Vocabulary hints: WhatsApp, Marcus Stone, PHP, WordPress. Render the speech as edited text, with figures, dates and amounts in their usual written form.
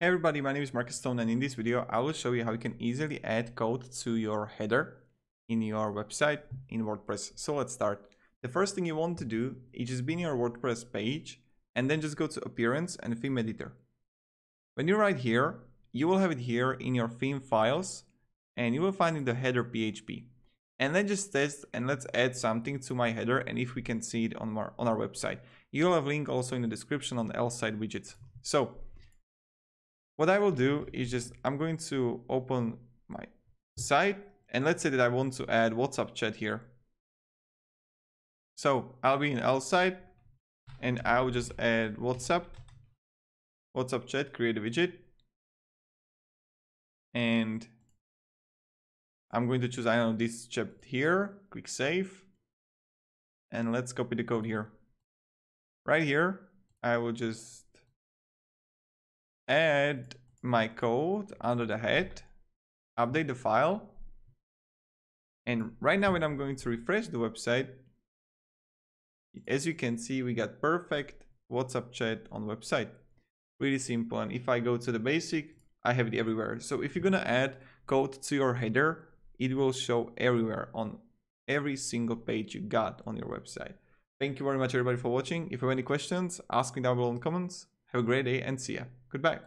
Hey everybody, my name is Marcus Stone, and in this video I will show you how you can easily add code to your header in your website in WordPress. So let's start. The first thing you want to do is just be in your WordPress page and then just go to Appearance and Theme Editor. When you're right here, you will have it here in your theme files and you will find in the header PHP. And then just test and let's add something to my header and if we can see it on our website. You'll have a link also in the description on the L side widgets. So what I will do is just, I'm going to open my site and let's say that I want to add WhatsApp chat here. So I'll be in L site and I'll just add WhatsApp chat, create a widget. And I'm going to choose, I don't know, this chat here, click save. And let's copy the code here. Right here, I will just add my code under the head, update the file, and right now when I'm going to refresh the website, as you can see, we got perfect WhatsApp chat on website. Really simple, and if I go to the basic, I have it everywhere. So if you're gonna add code to your header, it will show everywhere on every single page you got on your website. Thank you very much everybody for watching. If you have any questions, ask me down below in the comments. Have a great day and see ya. Goodbye.